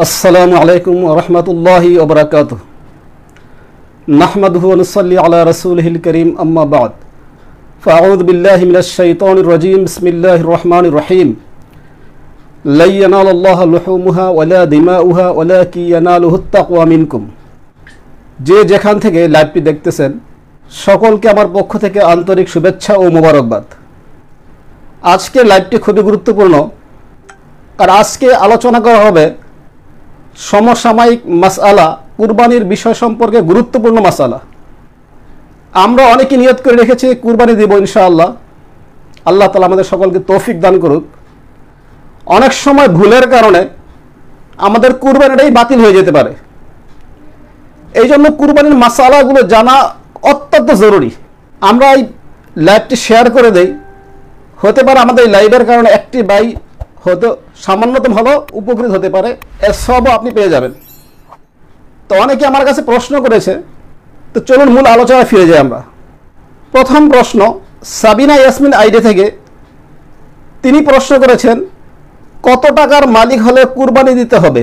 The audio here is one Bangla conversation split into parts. अस्सलामु अलैकुम व रहमतुल्लाहि व बरकातुह। नहमदुहु व नसल्ली अला रसूलिहिल करीम, अम्मा बाद। फ़अऊज़ु बिल्लाहि मिनश शैतानिर रजीम, बिस्मिल्लाहिर रहमानिर रहीम। लन यनालल्लाहा लुहूमुहा व ला दिमाउहा व लाकिन यनालुहुत तक़वा मिनकुम। जे যেখান থেকে লাইভটি দেখতেছেন সকলকে আমার পক্ষ থেকে আন্তরিক শুভেচ্ছা ও মোবারকবাদ। আজকের লাইভটি খুবই গুরুত্বপূর্ণ, আর আজকে আলোচনা করা হবে সমসাময়িক মাসআলা, কুরবানির বিষয় সম্পর্কে গুরুত্বপূর্ণ মাসআলা। আমরা অনেকে নিয়ত করে রেখেছি কুরবানি দেব ইনশাআল্লাহ, আল্লাহ তাআলা আমাদের সকলকে তৌফিক দান করুক। অনেক সময় ভুলের কারণে আমাদের কুরবানিটাই বাতিল হয়ে যেতে পারে, এই জন্য কুরবানির মাসআলাগুলো জানা অত্যন্ত জরুরি। আমরা এই লাইভটি শেয়ার করে দেই, হতে পারে আমাদের এই লাইভের কারণে একটি ভাই হয়তো সামান্যতম হলো উপকৃত হতে পারে, এর সবও আপনি পেয়ে যাবেন। তো অনেকে আমার কাছে প্রশ্ন করেছে, তো চলুন মূল আলোচনায় ফিরে যাই আমরা। প্রথম প্রশ্ন সাবিনা ইয়াসমিন আইডি থেকে, তিনি প্রশ্ন করেছেন কত টাকার মালিক হলে কুরবানি দিতে হবে,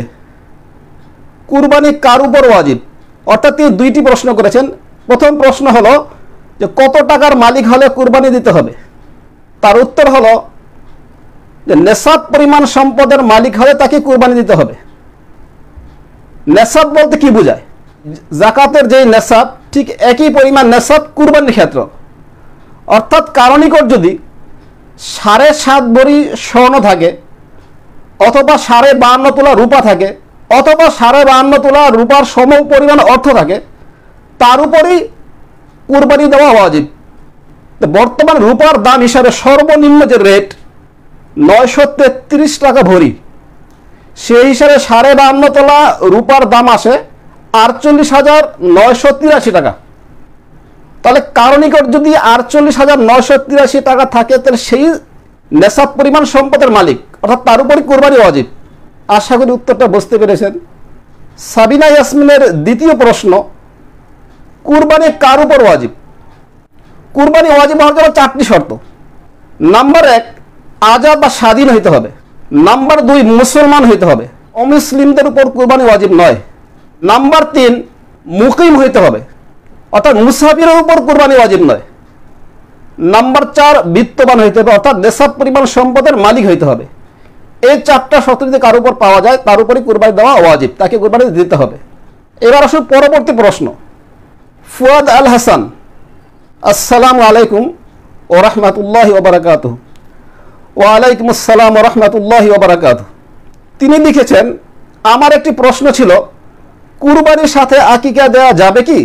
কুরবানি কার উপর ওয়াজিব। অর্থাৎ তিনি দুইটি প্রশ্ন করেছেন। প্রথম প্রশ্ন হলো যে কত টাকার মালিক হলে কুরবানি দিতে হবে, তার উত্তর হলো যে নেসাব পরিমাণ সম্পদের মালিক হলে তাকে কুরবানি দিতে হবে। নেসাব বলতে কি বোঝায়? যাকাতের যেই নেসাব ঠিক একই পরিমাণ নেসাব কুরবানির ক্ষেত্র। অর্থাৎ কারণিকর যদি 7.5 ভরি স্বর্ণ থাকে, অথবা 52.5 তোলা রূপা থাকে, অথবা 52.5 তোলা রূপার সম পরিমাণ অর্থ থাকে, তার উপরই কুরবানি দেওয়া ওয়াজিব। বর্তমান রূপার দাম হিসাবে সর্বনিম্ন যে রেট 933 টাকা ভরি, সেই হিসাবে 52.5 তোলা রূপার দাম আসে 48,983 টাকা। তাহলে কারণিকর যদি 48,983 টাকা থাকে, তাহলে সেই নেশাব পরিমাণ সম্পদের মালিক, অর্থাৎ তার উপরই কুরবানি ওয়াজিব। আশা করি উত্তরটা বুঝতে পেরেছেন। সাবিনা ইয়াসমিনের দ্বিতীয় প্রশ্ন, কুরবানি কার উপর ওয়াজিব। কুরবানি ওয়াজিব হওয়ার জন্য 4টি শর্ত। নাম্বার 1, আজাদ বা স্বাধীন হইতে হবে। নাম্বার 2, মুসলমান হইতে হবে, অমুসলিমদের উপর কুরবানি ওয়াজিব নয়। নাম্বার 3, মুকিম হইতে হবে, অর্থাৎ মুসাফিরের উপর কুরবানি ওয়াজিব নয়। নাম্বার 4, বিত্তবান হইতে হবে, অর্থাৎ নেশাব পরিমাণ সম্পদের মালিক হইতে হবে। এই 4টা শর্ত যদি কারোর উপর পাওয়া যায়, তার উপরই কুরবানি দেওয়া ওয়াজিব, তাকে কুরবানি দিতে হবে। এবার আসুন পরবর্তী প্রশ্ন। ফুয়াদ আল হাসান, আসসালামু আলাইকুম ও রাহমাতুল্লাহি ওয়া বারাকাতুহু। ওয়ালাইকুম আসসালাম ও রহমতুল্লাহি ওয়া বারাকাতুহু। তিনি লিখেছেন, আমার একটি প্রশ্ন ছিল কুরবানির সাথে আকিকা দেওয়া যাবে কি।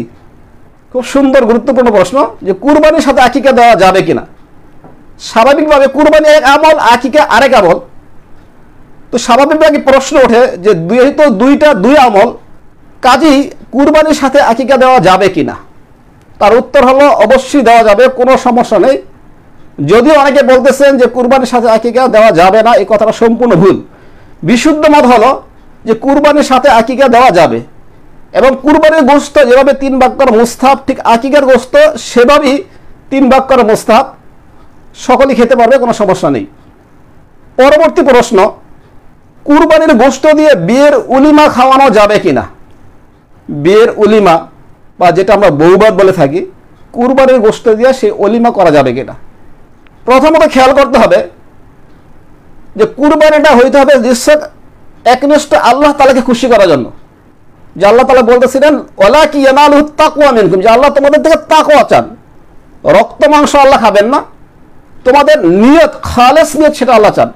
খুব সুন্দর গুরুত্বপূর্ণ প্রশ্ন, যে কুরবানির সাথে আকিকা দেওয়া যাবে কি না। স্বাভাবিকভাবে কুরবানি এক আমল, আকিকা আরেক আমল। তো স্বাভাবিকভাবে প্রশ্ন ওঠে যে দুইটা দুই আমল, কাজেই কুরবানির সাথে আকিকা দেওয়া যাবে কি না। তার উত্তর হলো অবশ্যই দেওয়া যাবে, কোনো সমস্যা নেই। যদিও অনেকে বলতেছেন যে কুরবানির সাথে আকিকা দেওয়া যাবে না, এই কথাটা সম্পূর্ণ ভুল। বিশুদ্ধ মত হলো যে কুরবানির সাথে আকিকা দেওয়া যাবে, এবং কুরবানির গোশত যেভাবে 3 ভাগ করে মুস্তাহাব, ঠিক আকিকার গোশত সেভাবেই 3 ভাগ করে মুস্তাহাব, সকলেই খেতে পারবে, কোনো সমস্যা নেই। পরবর্তী প্রশ্ন, কুরবানির গোশত দিয়ে বিয়ের উলিমা খাওয়ানো যাবে কিনা। বিয়ের উলিমা বা যেটা আমরা বৌভাত বলে থাকি, কুরবানির গোশত দিয়ে সেই উলিমা করা যাবে কিনা। প্রথমত খেয়াল করতে হবে যে কুরবানিটা হইতে হবে নিশ্চয় একনিষ্ঠ আল্লাহ তাআলাকে খুশি করার জন্য। যে আল্লাহ তাআলা বলতেছিলেন ওয়ালাকিন ইয়ানালুহুত তাকওয়া মিনকুম, যে আল্লাহ তোমাদের থেকে তাকওয়া চান। রক্ত মাংস আল্লাহ খাবেন না, তোমাদের নিয়ত, খালেস নিয়ত, সেটা আল্লাহ চান।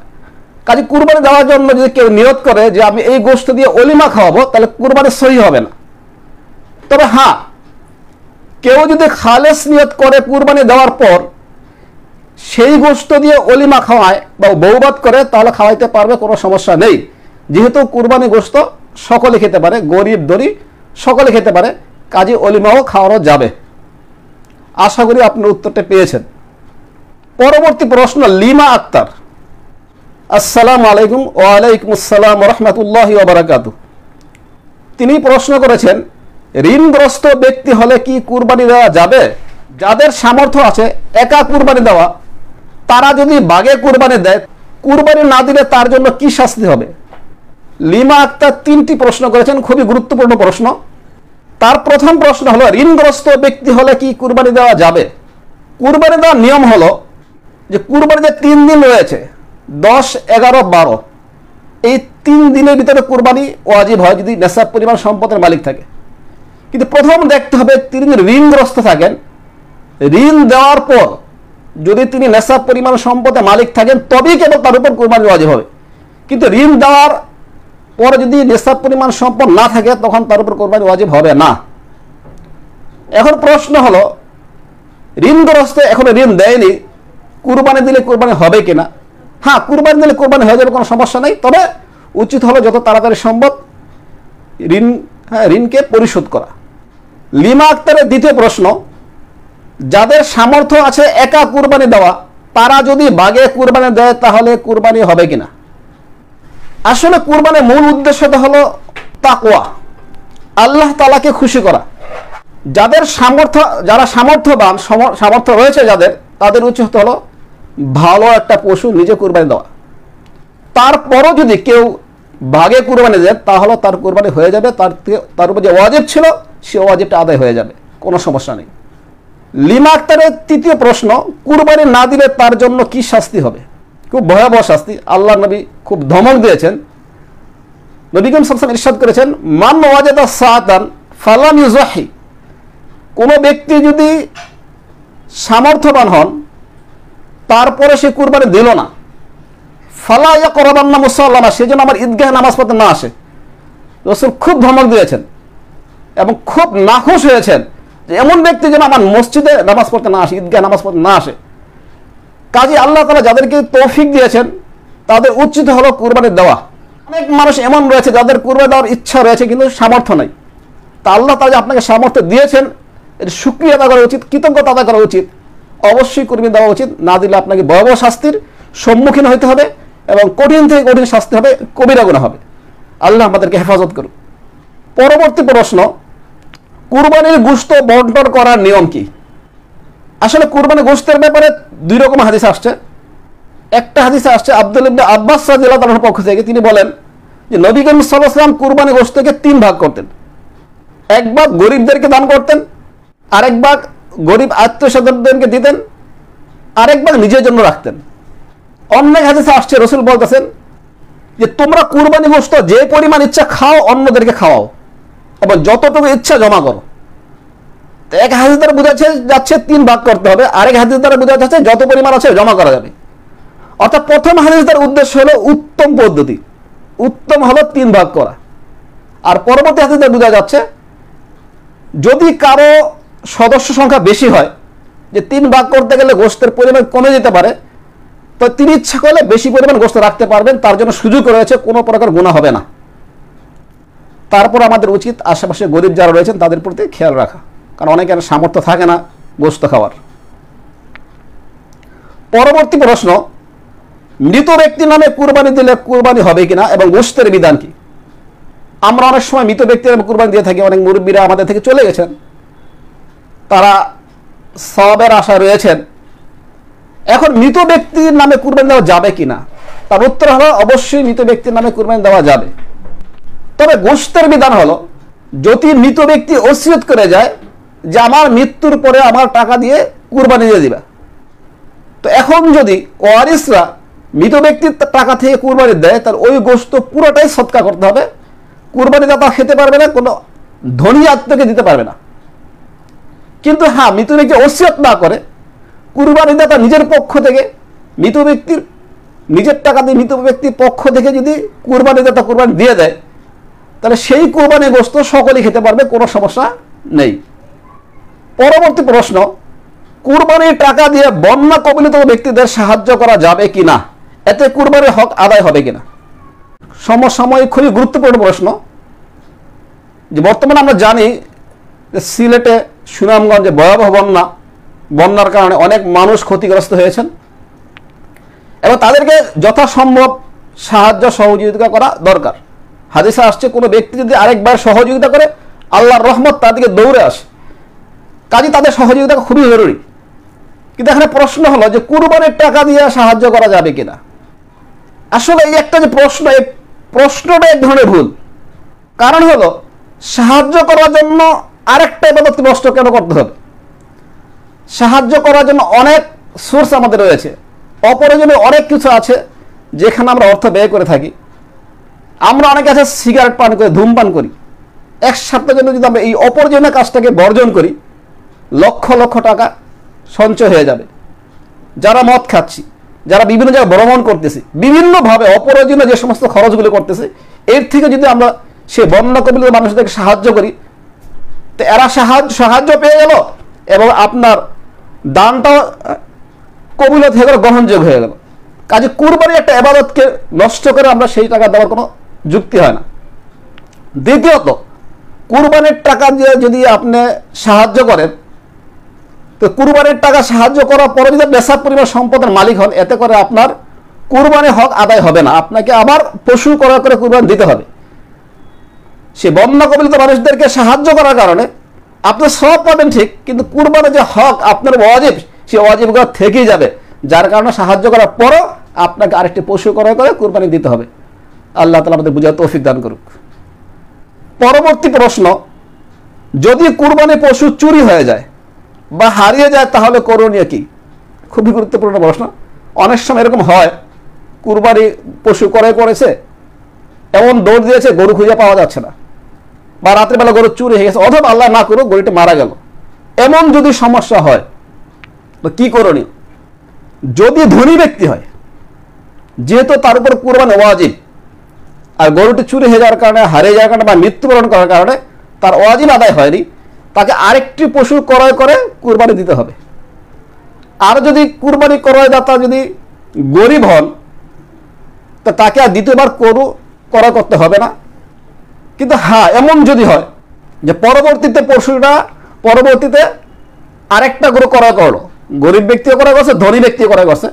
কাজে কুরবানি দেওয়ার জন্য যদি কেউ নিয়ত করে যে আমি এই গোশত দিয়ে ওলিমা খাওয়াবো, তাহলে কুরবানি সহি হবে না। তবে হ্যাঁ, কেউ যদি খালেস নিয়ত করে কুরবানি দেওয়ার পর সেই গোশত দিয়ে ওলিমা খাওয়ায় বা বৌভাত করে, তাহলে খাওয়াইতে পারবে, কোনো সমস্যা নেই। যেহেতু কুরবানি গোশত সকলে খেতে পারে, গরিব দরি সকলে খেতে পারে, কাজে ওলিমাও খাওয়ানো যাবে। আশা করি আপনি উত্তরটা পেয়েছেন। পরবর্তী প্রশ্ন লিমা আক্তার, আসসালামু আলাইকুম। ওয়ালাইকুম আসসালাম রহমতুল্লাহি ওয়া বারাকাতুহু। তিনি প্রশ্ন করেছেন ঋণগ্রস্ত ব্যক্তি হলে কি কুরবানি দেওয়া যাবে। যাদের সামর্থ্য আছে একা কুরবানি দেওয়া, তারা যদি ভাগে কুরবানি দেয়, কুরবানি না দিলে তার জন্য কি শাস্তি হবে। লিমা আক্তার তিনটি প্রশ্ন করেছেন, খুবই গুরুত্বপূর্ণ প্রশ্ন। তার প্রথম প্রশ্ন হলো, ঋণগ্রস্ত ব্যক্তি হলে কি কুরবানি দেওয়া যাবে? কুরবানি দেওয়ার নিয়ম হলো যে কুরবানিতে 3 দিন রয়েছে, 10, 11, 12, এই 3 দিনের ভিতরে কুরবানি ওয়াজিব হয় যদি নেশাব পরিমাণ সম্পদের মালিক থাকে। কিন্তু প্রথম দেখতে হবে তিনি ঋণগ্রস্ত থাকেন, ঋণ দেওয়ার পর যদি তিনি নেশাব পরিমাণ সম্পদের মালিক থাকেন তবেই কেবল তার উপর কুরবানি ওয়াজিব হবে। কিন্তু ঋণ দেওয়ার পরে যদি নেশাব পরিমাণ সম্পদ না থাকে তখন তার উপর কুরবানি ওয়াজিব হবে না। এখন প্রশ্ন হলো, ঋণগ্রস্ত এখনো ঋণ দেয়নি, কুরবানি দিলে কুরবানি হবে কিনা? হ্যাঁ, কুরবানি দিলে কুরবানি হয়ে যাবে, কোনো সমস্যা নেই। তবে উচিত হলো যত তাড়াতাড়ি সম্ভব ঋণকে পরিশোধ করা। লিমা আক্তারের দ্বিতীয় প্রশ্ন, যাদের সামর্থ্য আছে একা কুরবানি দেওয়া, তারা যদি বাগে কুরবানি দেয় তাহলে কুরবানি হবে কিনা? আসলে কুরবানির মূল উদ্দেশ্যটা হলো তাকওয়া, আল্লাহ তাআলাকে খুশি করা। যারা সামর্থ্যবান, সামর্থ্য রয়েছে যাদের, তাদের উচিত হলো ভালো একটা পশু নিজে কুরবানি দেওয়া। তারপরও যদি কেউ ভাগে কুরবানি দেয় তাহলে তার কুরবানি হয়ে যাবে, তার উপর যে ওয়াজিব ছিল সে ওয়াজিবটা আদায় হয়ে যাবে, কোনো সমস্যা নেই। লিমা আক্তারের তৃতীয় প্রশ্ন, কুরবানি না দিলে তার জন্য কি শাস্তি হবে? খুব ভয়াবহ শাস্তি, আল্লাহ নবী খুব ধমক দিয়েছেন। নবী করিম সাল্লাল্লাহু আলাইহি ওয়াসাল্লাম ইরশাদ করেছেন, মান ওয়াজাদা সাআতান ফালাম ইযহি, কোনো ব্যক্তি যদি সামর্থ্যবান হন তারপরে সে কুরবানি দিল না, ফালা ইয়াকরাবান্না মুসাল্লামা, সে যেন আমার ঈদগাহে নামাজ পড়তে না আসে। রাসূল খুব ধমক দিয়েছেন এবং খুব নাখোশ হয়েছেন যে এমন ব্যক্তি যেন আমার মসজিদে নামাজ পড়তে না আসে, ঈদগাহে নামাজ পড়তে না আসে। কাজে আল্লাহ তাআলা যাদেরকে তৌফিক দিয়েছেন তাদের উচিত হলো কুরবানি দেওয়া। অনেক মানুষ এমন রয়েছে যাদের কুরবানি দেওয়ার ইচ্ছা রয়েছে কিন্তু সামর্থ্য নেই। তা আল্লাহ তাআলা যে আপনাকে সামর্থ্য দিয়েছেন এর শুকরিয়া আদায় করা উচিত, কৃতজ্ঞতা আদায় করা উচিত, অবশ্যই কুরবানি দেওয়া উচিত। না দিলে আপনাকে ভয়াবহ শাস্তির সম্মুখীন হতে হবে এবং কঠিন থেকে কঠিন শাস্তি হবে, কবিরা গুনাহ হবে। আল্লাহ আমাদেরকে হেফাজত করুন। পরবর্তী প্রশ্ন, কুরবানির গোশত বণ্টন করার নিয়ম কি? আসলে কুরবানির গোশতের ব্যাপারে 2 রকম হাদিস আসছে। একটা হাদিসে আসছে আব্দুল ইবনে আব্বাস রাদিয়াল্লাহু তাআলার পক্ষ থেকে, তিনি বলেন যে নবী করিম সাল্লাল্লাহু আলাইহি ওয়াসাল্লাম কুরবানির গোশতকে 3 ভাগ করতেন। এক ভাগ গরিবদেরকে দান করতেন, আরেক ভাগ গরিব আত্মীয়স্বজনদেরকে দিতেন, আরেক ভাগ নিজের জন্য রাখতেন। অন্য হাদিসে আসছে রাসূল বলতেছেন যে তোমরা কুরবানির গোশত যে পরিমাণ ইচ্ছা খাও অন্যদেরকে খাওয়াও এবং যতটুকু ইচ্ছা জমা করো। তো এক হাদিস দ্বারা বোঝা যাচ্ছে 3 ভাগ করতে হবে, আরেক হাদিস দ্বারা বোঝা যাচ্ছে যত পরিমাণ আছে জমা করা যাবে। অর্থাৎ প্রথম হাদিস দ্বারা উদ্দেশ্য হলো উত্তম পদ্ধতি, উত্তম হলো 3 ভাগ করা। আর পরবর্তী হাদিস দ্বারা বোঝা যাচ্ছে যদি কারো সদস্য সংখ্যা বেশি হয়, যে 3 ভাগ করতে গেলে গোশতের পরিমাণ কমে যেতে পারে, তো তিনি ইচ্ছা করলে বেশি পরিমাণ গোশত রাখতে পারবেন, তার জন্য সুযোগ রয়েছে, কোনো প্রকার গুনাহ হবে না। তারপর আমাদের উচিত আশেপাশে গরিব যারা রয়েছেন তাদের প্রতি খেয়াল রাখা, কারণ অনেকের সামর্থ্য থাকে না গোশত খাওয়ার। পরবর্তী প্রশ্ন, মৃত ব্যক্তি নামে কুরবানি দিলে কুরবানি হবে কিনা এবং গোশতের বিধান কি? আমরা অনেক সময় মৃত ব্যক্তির নামে কুরবানি দিয়ে থাকি, অনেক মুরব্বীরা আমাদের থেকে চলে গেছেন, তারা সওয়াবের আশা রয়েছেন। এখন মৃত ব্যক্তির নামে কুরবানি দেওয়া যাবে কিনা? তার উত্তর হলো অবশ্যই মৃত ব্যক্তির নামে কুরবানি দেওয়া যাবে। তবে গোশতের বিধান হলো যদি মৃত ব্যক্তি ওসিয়ত করে যায় যে আমার মৃত্যুর পরে আমার টাকা দিয়ে কুরবানি দিয়ে দিবা, তো এখন যদি ওয়ারিসরা মৃত ব্যক্তির টাকা থেকে কুরবানি দেয় তাহলে ওই গোশত পুরোটাই সদকা করতে হবে, কুরবানিদাতা খেতে পারবে না, কোনো ধনী আত্মীয়কে দিতে পারবে না। কিন্তু হ্যাঁ, মৃত ব্যক্তি ওসিয়ত না করে কুরবানিদাতা নিজের পক্ষ থেকে মৃত ব্যক্তির নিজের টাকা দিয়ে মৃত ব্যক্তির পক্ষ থেকে যদি কুরবানিদাতা কুরবানি দিয়ে দেয় তাহলে সেই কুরবানির গোশত সকলেই খেতে পারবে, কোনো সমস্যা নেই। পরবর্তী প্রশ্ন, কুরবানির টাকা দিয়ে বন্যা কবলিত ব্যক্তিদের সাহায্য করা যাবে কি না? এতে কুরবানির হক আদায় হবে কিনা? সমসাময়িক খুবই গুরুত্বপূর্ণ প্রশ্ন। যে বর্তমানে আমরা জানি যে সিলেটে, সুনামগঞ্জে ভয়াবহ বন্যার কারণে অনেক মানুষ ক্ষতিগ্রস্ত হয়েছেন এবং তাদেরকে যথাসম্ভব সাহায্য সহযোগিতা করা দরকার। হাদিসে আসছে কোনো ব্যক্তি যদি আরেকবার সহযোগিতা করে আল্লাহর রহমত তাদেরকে দৌড়ে আসে, কাজে তাদের সহযোগিতা খুবই জরুরি। কিন্তু এখানে প্রশ্ন হলো যে কুরবানির টাকা দিয়ে সাহায্য করা যাবে কিনা? আসলে এই একটা যে প্রশ্ন, এই প্রশ্নটা এক ধরনের ভুল। কারণ হলো সাহায্য করার জন্য আরেকটা ইবাদত নষ্ট কেন করতে হবে? সাহায্য করার জন্য অনেক সোর্স আমাদের রয়েছে, অপরজনের অনেক কিছু আছে যেখানে আমরা অর্থ ব্যয় করে থাকি। আমরা অনেকে আছে সিগারেট পান করে, ধূমপান করি। এক সপ্তাহের জন্য যদি আমরা এই অপরজনের কাজটাকে বর্জন করি, লক্ষ লক্ষ টাকা সঞ্চয় হয়ে যাবে। যারা মদ খাচ্ছি, যারা বিভিন্ন জায়গায় ভ্রমণ করতেছি, বিভিন্নভাবে অপরজনে যে সমস্ত খরচগুলো করতেছি, এর থেকে যদি আমরা সেই বন্যা কবলিত মানুষদেরকে সাহায্য করি, তো এরা সাহায্য পেয়ে গেল এবং আপনার দানটাও কবুলত হয়ে গেল, গ্রহণযোগ্য হয়ে গেল। কাজে কুরবানি একটা ইবাদতকে নষ্ট করে আমরা সেই টাকা দেওয়ার কোনো যুক্তি হয় না। দ্বিতীয়ত, কুরবানির টাকা দিয়ে যদি আপনি সাহায্য করেন, তো কুরবানির টাকা সাহায্য করার পরে যদি বেসাব পরিমাণ সম্পদের মালিক হন, এতে করে আপনার কুরবানির হক আদায় হবে না, আপনাকে আবার পশু ক্রয় করে কুরবানি দিতে হবে। সে বন্যা কবলিত মানুষদেরকে সাহায্য করার কারণে আপনি সব পাবেন ঠিক, কিন্তু কুরবানির যে হক আপনার ওয়াজিব, সে ওয়াজিবগুলো থেকেই যাবে, যার কারণে সাহায্য করার পরও আপনাকে আরেকটি পশু ক্রয় করে কুরবানি দিতে হবে। আল্লাহ তাআলা আমাদের বুঝার তৌফিক দান করুক। পরবর্তী প্রশ্ন, যদি কুরবানি পশু চুরি হয়ে যায় বা হারিয়ে যায় তাহলে করণীয় কি? খুবই গুরুত্বপূর্ণ প্রশ্ন। অনেক সময় এরকম হয়, কুরবানি পশু ক্রয় করেছে, এমন দৌড় দিয়েছে গরু খুঁজে পাওয়া যাচ্ছে না, বা রাত্রিবেলা গরু চুরি হয়ে গেছে, অথবা আল্লাহ না করুক গরুটি মারা গেল। এমন যদি সমস্যা হয় তো কী করণীয়? যদি ধনী ব্যক্তি হয়, যেহেতু তার উপর কুরবানি ওয়াজিব, আর গরুটি চুরি হয়ে যাওয়ার কারণে, হারিয়ে যাওয়ার কারণে বা মৃত্যুবরণ করার কারণে তার ওয়াজিব আদায় হয়নি, তাকে আরেকটি পশু ক্রয় করে কুরবানি দিতে হবে। আর যদি কুরবানি ক্রয়দাতা যদি গরিব হন, তো তাকে আর দ্বিতীয়বার গরু ক্রয় করতে হবে না। কিন্তু হ্যাঁ, এমন যদি হয় যে পরবর্তীতে আরেকটা গরু ক্রয় করলো, গরিব ব্যক্তিও ক্রয় করছে, ধনী ব্যক্তিও ক্রয় করছে,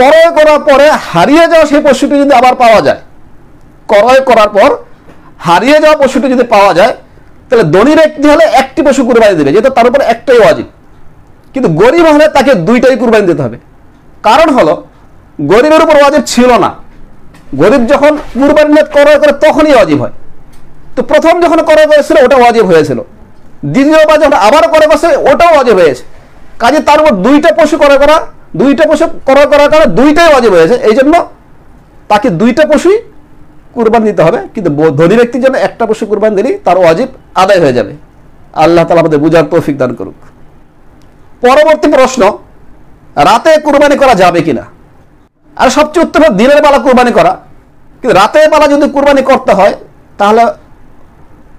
ক্রয় করার পরে হারিয়ে যাওয়া সেই পশুটি যদি আবার পাওয়া যায়, ক্রয় করার পর হারিয়ে যাওয়া পশুটি যদি পাওয়া যায়, তাহলে ধনী ব্যক্তি হলে একটি পশু কুরবানি দেবে, যেহেতু তার উপর একটাই ওয়াজিব। কিন্তু গরিব হলে তাকে দুইটাই কুরবানি দিতে হবে। কারণ হলো গরিবের উপর ওয়াজিব ছিল না, গরিব যখন কুরবানি ক্রয় করে তখনই ওয়াজিব হয়। তো প্রথম যখন ক্রয় করেছিল ওটা ওয়াজিব হয়েছিল, দ্বিতীয়বার যখন আবার ক্রয় করছে ওটাও ওয়াজিব হয়েছে। কাজে তার উপর দুইটা পশু ক্রয় করার কারণে দুইটাই ওয়াজিব হয়েছে, এই জন্য তাকে দুইটা পশুই কুরবানি দিতে হবে। কিন্তু ধনী ব্যক্তির জন্য একটা পশু কুরবানি দিলেই তার ওয়াজিব আদায় হয়ে যাবে। আল্লাহ তাআলা আমাদের বুঝার তৌফিক দান করুক। পরবর্তী প্রশ্ন, রাতে কুরবানি করা যাবে কিনা? আর সবচেয়ে উত্তম দিনের বেলা কুরবানি করা, কিন্তু রাতের বেলা যদি কুরবানি করতে হয় তাহলে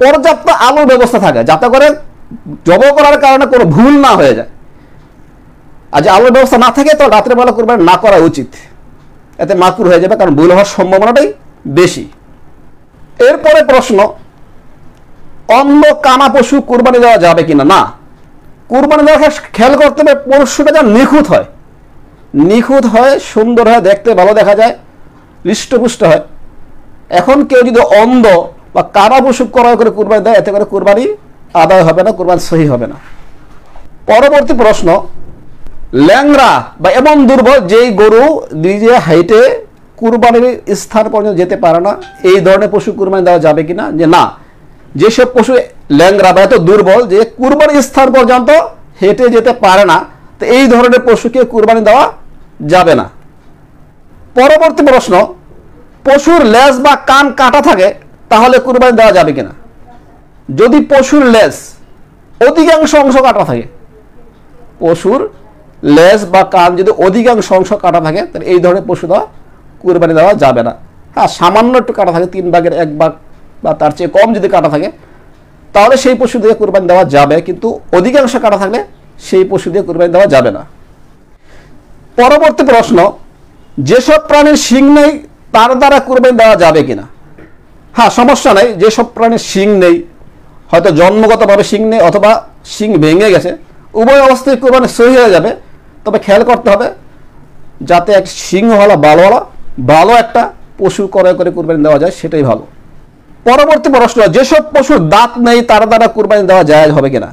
পর্যাপ্ত আলোর ব্যবস্থা থাকে, যাতে করে জব করার কারণে কোনো ভুল না হয়ে যায়। আর যে আলোর ব্যবস্থা না থাকে, তো রাতের বেলা কুরবানি না করা উচিত, এতে মাকরুহ হয়ে যাবে, কারণ ভুল হওয়ার সম্ভাবনাটাই বেশি। এরপরে প্রশ্ন, অন্য কানা পশু কুরবানি দেওয়া যাবে কিনা? না, কুরবানি দেওয়ার খেয়াল করতে হবে পশুটা যেন নিখুঁত হয়, সুন্দর হয়, দেখতে ভালো দেখা যায়, হৃষ্টপুষ্ট হয়। এখন কেউ যদি অন্ধ বা কানা পশু ক্রয় করে কুরবানি দেয়, এতে করে কুরবানি আদায় হবে না, কুরবানি সহি হবে না। পরবর্তী প্রশ্ন, ল্যাংরা বা এমন দুর্বল যেই গরু নিজে হাইটে কুরবানির স্থান পর্যন্ত যেতে পারে না, এই ধরনের পশু কুরবানি দেওয়া যাবে কিনা? যে না, যেসব পশু ল্যাংরা বা এত দুর্বল যে কুরবানির স্থান পর্যন্ত হেঁটে যেতে পারে না, তো এই ধরনের পশুকে কুরবানি দেওয়া যাবে না। পরবর্তী প্রশ্ন, পশুর লেজ বা কান কাটা থাকে তাহলে কুরবানি দেওয়া যাবে কিনা? যদি পশুর লেজ অধিকাংশ অংশ কাটা থাকে, পশুর লেজ বা কান যদি অধিকাংশ অংশ কাটা থাকে, তাহলে এই ধরনের পশু দেওয়া কুরবানি দেওয়া যাবে না। হ্যাঁ, সামান্য একটু কাটা থাকে, 1/3 বা তার চেয়ে কম যদি কাটা থাকে, তাহলে সেই পশু দিয়ে কুরবানি দেওয়া যাবে, কিন্তু অধিকাংশ কাটা থাকলে সেই পশু দিয়ে কুরবানি দেওয়া যাবে না। পরবর্তী প্রশ্ন, যেসব প্রাণীর শিং নেই তার দ্বারা কুরবানি দেওয়া যাবে কিনা? হ্যাঁ, সমস্যা নাই। যেসব প্রাণীর শিং নেই, হয়তো জন্মগতভাবে শিং নেই অথবা শিং ভেঙে গেছে, উভয় অবস্থায় কুরবানি সহি হয়ে যাবে। তবে খেয়াল করতে হবে যাতে এক শিংওয়ালা ভালো একটা পশু ক্রয় করে কুরবানি দেওয়া যায়, সেটাই ভালো। পরবর্তী প্রশ্ন, যেসব পশুর দাঁত নেই তার দ্বারা কুরবানি দেওয়া জায়েজ হবে কিনা?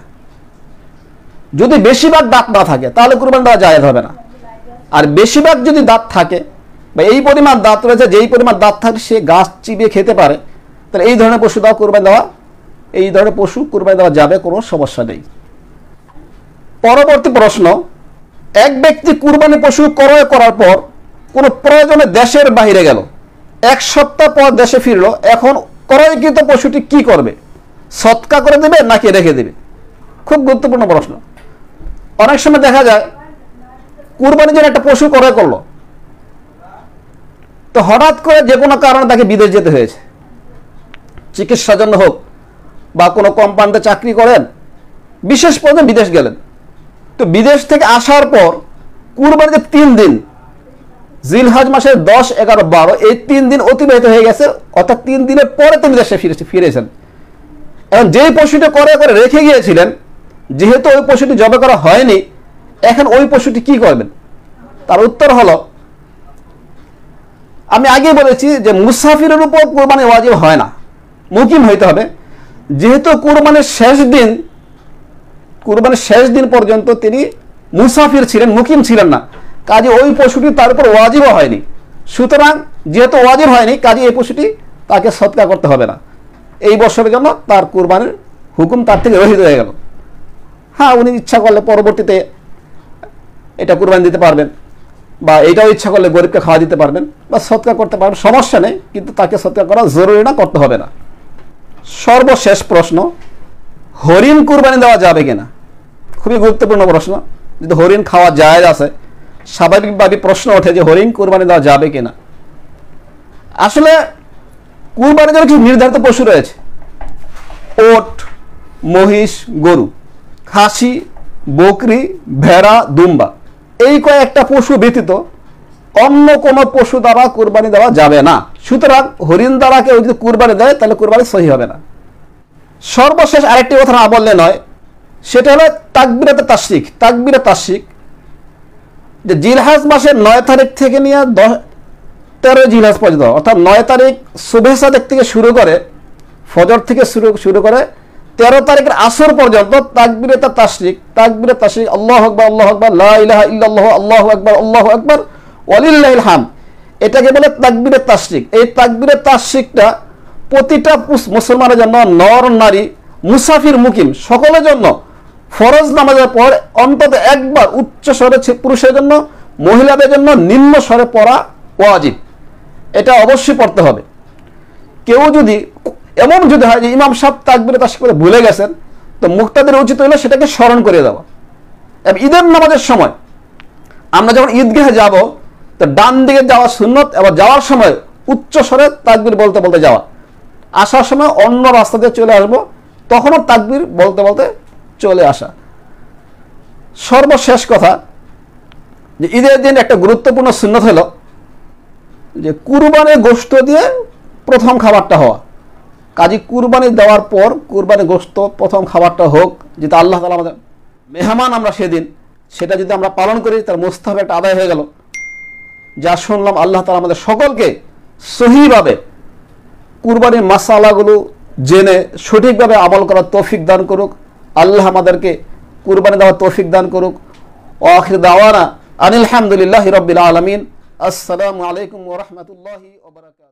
যদি বেশিরভাগ দাঁত না থাকে তাহলে কুরবানি দেওয়া জায়েজ হবে না, আর বেশিরভাগ যদি দাঁত থাকে বা এই পরিমাণ দাঁত রয়েছে, যেই পরিমাণ দাঁত থাকে সে গাছ চিবিয়ে খেতে পারে, তাহলে এই ধরনের পশু কুরবানি দেওয়া যাবে, কোনো সমস্যা নেই। পরবর্তী প্রশ্ন, এক ব্যক্তি কুরবানি পশু ক্রয় করার পর কোনো প্রয়োজনে দেশের বাইরে গেল, এক সপ্তাহ পর দেশে ফিরল, এখন ক্রয়কৃত পশুটি কি করবে? সৎকা করে দেবে নাকি রেখে দেবে? খুব গুরুত্বপূর্ণ প্রশ্ন। অনেক সময় দেখা যায় কুরবানির জন্য একটা পশু ক্রয় করলো, তো হঠাৎ করে যে কোনো কারণে তাকে বিদেশ যেতে হয়েছে, চিকিৎসার জন্য হোক বা কোনো কোম্পানিতে চাকরি করেন, বিশেষ পদে বিদেশ গেলেন। তো বিদেশ থেকে আসার পর কুরবানিতে 3 দিন, জিলহজ মাসের 10, 11, 12 এই 3 দিন অতিবাহিত হয়ে গেছে, অর্থাৎ 3 দিনের পরে তিনি দেশে ফিরেছেন। এখন যেই পশুটি করে করে রেখে গিয়েছিলেন, যেহেতু ওই পশুটি জবে করা হয়নি, এখন ওই পশুটি কি করবেন? তার উত্তর হলো, আমি আগে বলেছি যে মুসাফিরের উপর কুরবানি ওয়াজিব হয় না, মুকিম হইতে হবে। যেহেতু কুরবানির শেষ দিন পর্যন্ত তিনি মুসাফির ছিলেন, মুকিম ছিলেন না, কাজে ওই পশুটি তার উপর ওয়াজিবও হয়নি। সুতরাং যেহেতু ওয়াজিব হয়নি, কাজে এই পশুটি তাকে সৎকার করতে হবে না, এই বছরের জন্য তার কুরবানির হুকুম তার থেকে রহিত হয়ে গেল। হ্যাঁ, উনি ইচ্ছা করলে পরবর্তীতে এটা কুরবানি দিতে পারবেন, বা এটাও ইচ্ছা করলে গরিবকে খাওয়া দিতে পারবেন বা সৎকার করতে পারবেন, সমস্যা নেই, কিন্তু তাকে সৎকার করা জরুরি না, করতে হবে না। সর্বশেষ প্রশ্ন, হরিণ কুরবানি দেওয়া যাবে কিনা? খুবই গুরুত্বপূর্ণ প্রশ্ন। যদি হরিণ খাওয়া জায়েজ আছে, স্বাভাবিকভাবে প্রশ্ন ওঠে যে হরিণ কুরবানি দেওয়া যাবে কিনা। আসলে কুরবানির জন্য কিছু নির্ধারিত পশু রয়েছে, ওট, মহিষ, গরু, খাসি, বকরি, ভেড়া, দুম্বা, এই কয়েকটা পশু ব্যতীত অন্য কোনো পশু দ্বারা কুরবানি দেওয়া যাবে না। সুতরাং হরিণ দ্বারা কেউ যদি কুরবানি দেয় তাহলে কুরবানি সহি হবে না। সর্বশেষ আরেকটি কথা না বললে নয়, সেটা হলো তাকবীরাত তাশরিক, যে জিলহাজ মাসের 9 তারিখ থেকে নিয়ে 13 জিলহাজ পর্যন্ত, অর্থাৎ 9 তারিখ সুবহে সাদেক থেকে শুরু করে, ফজর থেকে শুরু করে 13 তারিখের আসর পর্যন্ত তাকবীরাত তাশরিক, আল্লাহু আকবার, আল্লাহু আকবার, লা ইলাহা ইল্লাল্লাহ, আল্লাহু আকবার, আল্লাহু আকবার, ওয়ালিল্লাহিল হামদ, এটাকে বলে তাকবীরাত তাশরিক। এই তাকবীরাত তাশরিকটা প্রতিটা মুসলমানের জন্য, নর নারী, মুসাফির, মুকিম সকলের জন্য ফরজ নামাজের পর অন্তত একবার উচ্চ স্বরে, পুরুষের জন্য, মহিলাদের জন্য নিম্ন স্বরে পড়া ওয়াজিব, এটা অবশ্যই পড়তে হবে। কেউ যদি এমন যদি হয় যে ইমাম সাহেব তাকবীরে তাশরিক করে ভুলে গেছেন, তো মুক্তাদের উচিত হলো সেটাকে স্মরণ করে দেওয়া। এবং ঈদের নামাজের সময় আমরা যখন ঈদগাহে যাব, তো ডান দিকে যাওয়া সুন্নত, আবার যাওয়ার সময় উচ্চ স্বরে তাকবীর বলতে বলতে যাওয়া, আসার সময় অন্য রাস্তা দিয়ে চলে আসবো, তখনও তাকবীর বলতে বলতে চলে আসা। সর্বশেষ কথা, যে ঈদের দিন একটা গুরুত্বপূর্ণ সুন্নত হলো যে কুরবানির গোশত দিয়ে প্রথম খাবারটা হওয়া। কাজী কুরবানি দেওয়ার পর কুরবানির গোশত প্রথম খাবারটা হোক, যেটা আল্লাহ তাআলা আমাদের মেহমান আমরা সেদিন, সেটা যদি আমরা পালন করি তার মুস্তাহাব একটা আদায় হয়ে গেল। যা শুনলাম, আল্লাহ তাআলা আমাদের সকলকে সহিভাবে কুরবানির মাসালাগুলো জেনে সঠিকভাবে আমল করার তৌফিক দান করুক। আল্লাহ আমাদেরকে কুরবানি দেওয়ার তৌফিক দান করুক। আখির দাওয়ানা আনিল হামদুলিল্লাহি রাব্বিল আলামিন। আসসালামু আলাইকুম ওয়া রাহমাতুল্লাহি ওয়া বারাকাতুহু।